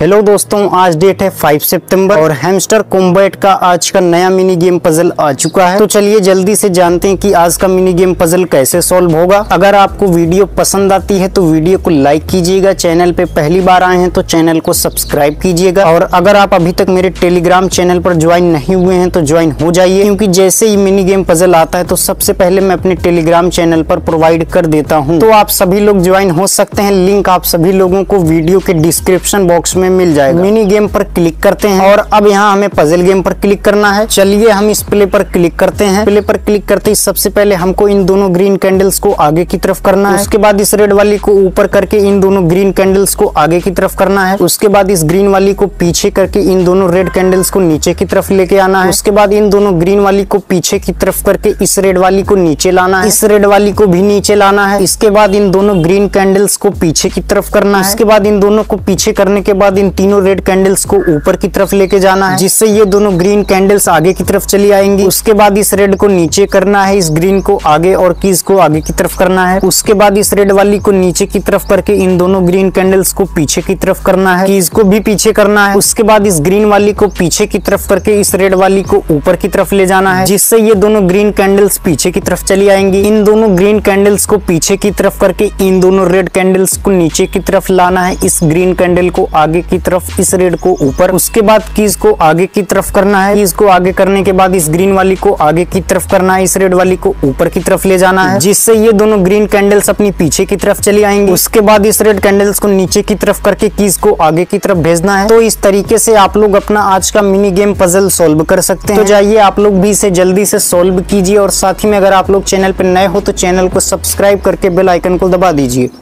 Hello दोस्तों, आज date है 5 सितंबर और हैमस्टर कॉम्बैट का आज का नया मिनी गेम पजल आ चुका है। तो चलिए जल्दी से जानते हैं कि आज का मिनी गेम पजल कैसे सॉल्व होगा। अगर आपको वीडियो पसंद आती है तो वीडियो को लाइक कीजिएगा, चैनल पे पहली बार आए हैं तो चैनल को सब्सक्राइब कीजिएगा और अगर आप अभी तक मेरे टेलीग्राम चैनल पर ज्वाइन नहीं हुए हैं तो ज्वाइन हो जाइए, क्योंकि जैसे ही मिनी गेम पजल आता है तो सबसे पहले मैं अपने टेलीग्राम चैनल पर प्रोवाइड कर देता हूँ, तो आप सभी लोग ज्वाइन हो सकते हैं। लिंक आप सभी लोगों को वीडियो के डिस्क्रिप्शन बॉक्स में मिल जाएगा। मिनी गेम पर क्लिक करते हैं और अब यहाँ हमें पजल गेम पर क्लिक करना है। चलिए हम इस प्ले पर क्लिक करते हैं। प्ले पर क्लिक करते ही सबसे पहले हमको इन दोनों ग्रीन कैंडल्स को आगे की तरफ करना है, उसके बाद इस रेड वाली को ऊपर करके इन दोनों ग्रीन कैंडल्स को आगे की तरफ करना है, उसके बाद इस ग्रीन वाली को पीछे करके इन दोनों रेड कैंडल्स को नीचे की तरफ लेके आना है, उसके बाद इन दोनों ग्रीन वाली को पीछे की तरफ करके इस रेड वाली को नीचे लाना है, इस रेड वाली को भी नीचे लाना है, इसके बाद इन दोनों ग्रीन कैंडल्स को पीछे की तरफ करना है, उसके बाद इन दोनों को पीछे करने के बाद इन तीनों रेड कैंडल्स को ऊपर की तरफ लेके जाना है, जिससे ये दोनों ग्रीन कैंडल्स आगे की तरफ चली आएंगी। उसके बाद इस रेड को नीचे करना है, इस ग्रीन को आगे और कीज को आगे की तरफ करना है, उसके बाद इस रेड वाली को नीचे की तरफ करके इन दोनों ग्रीन कैंडल्स को पीछे की तरफ करना है, कीज को भी पीछे करना है, उसके बाद इस ग्रीन वाली को पीछे की तरफ करके इस रेड वाली को ऊपर की तरफ ले जाना है, जिससे ये दोनों ग्रीन कैंडल्स पीछे की तरफ चली आएंगी। इन दोनों ग्रीन कैंडल्स को पीछे की तरफ करके इन दोनों रेड कैंडल्स को नीचे की तरफ लाना है, इस ग्रीन कैंडल को आगे की तरफ, इस रेड को ऊपर, उसके बाद कीज को आगे की तरफ करना है, कीज को आगे करने के बाद इस ग्रीन वाली को आगे की तरफ करना है, इस रेड वाली को ऊपर की तरफ ले जाना है, जिससे ये दोनों ग्रीन कैंडल्स अपनी पीछे की तरफ चली आएंगी। उसके बाद इस रेड कैंडल्स को नीचे की तरफ करके कीज को आगे की तरफ भेजना है। तो इस तरीके से आप लोग अपना आज का मिनी गेम पजल सोल्व कर सकते हैं। तो जाइए आप लोग भी इसे जल्दी से सोल्व कीजिए और साथ ही में अगर आप लोग चैनल पर नए हो तो चैनल को सब्सक्राइब करके बेल आइकन को दबा दीजिए।